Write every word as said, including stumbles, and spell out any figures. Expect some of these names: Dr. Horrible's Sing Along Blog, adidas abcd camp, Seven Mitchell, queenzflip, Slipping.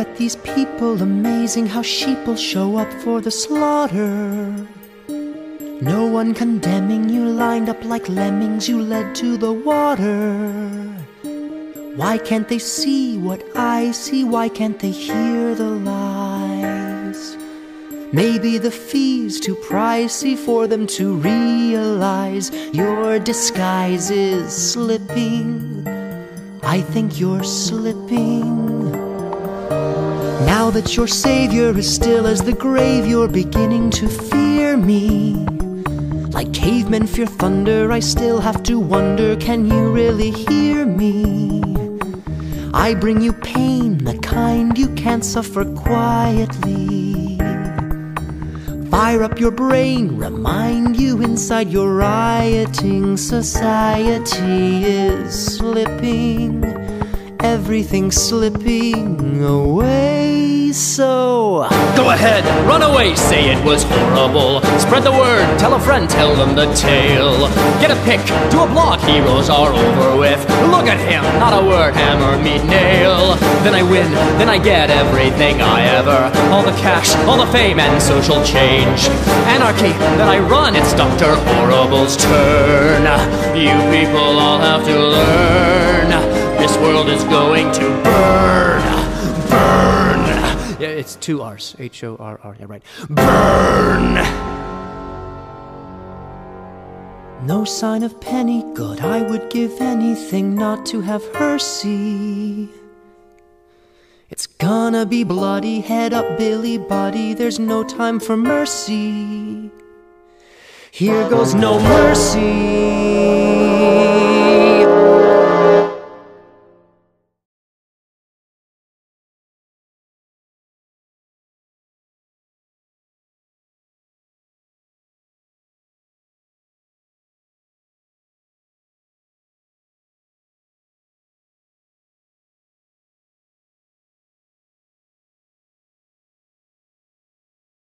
at these people, amazing how sheeple show up for the slaughter. No one condemning you, lined up like lemmings, you led to the water. Why can't they see what I see? Why can't they hear the lies? Maybe the fee's too pricey for them to realize your disguise is slipping. I think you're slipping. Now that your savior is still as the grave, you're beginning to fear me. Like cavemen fear thunder, I still have to wonder, can you really hear me? I bring you pain, the kind you can't suffer quietly. Fire up your brain, remind you inside your rioting society is slipping. Everything's slipping away, so go ahead, run away, say it was horrible. Spread the word, tell a friend, tell them the tale. Get a pic, do a blog, heroes are over with. Look at him, not a word, hammer, meat, nail. Then I win, then I get everything I ever. All the cash, all the fame, and social change. Anarchy, then I run, it's Doctor Horrible's turn. You people all have to learn. This world is going to burn, burn. Yeah, it's two R's, H O R R, yeah, right. Burn! No sign of Penny, God, I would give anything not to have her see. It's gonna be bloody, head up, Billy Buddy, there's no time for mercy. Here goes no mercy.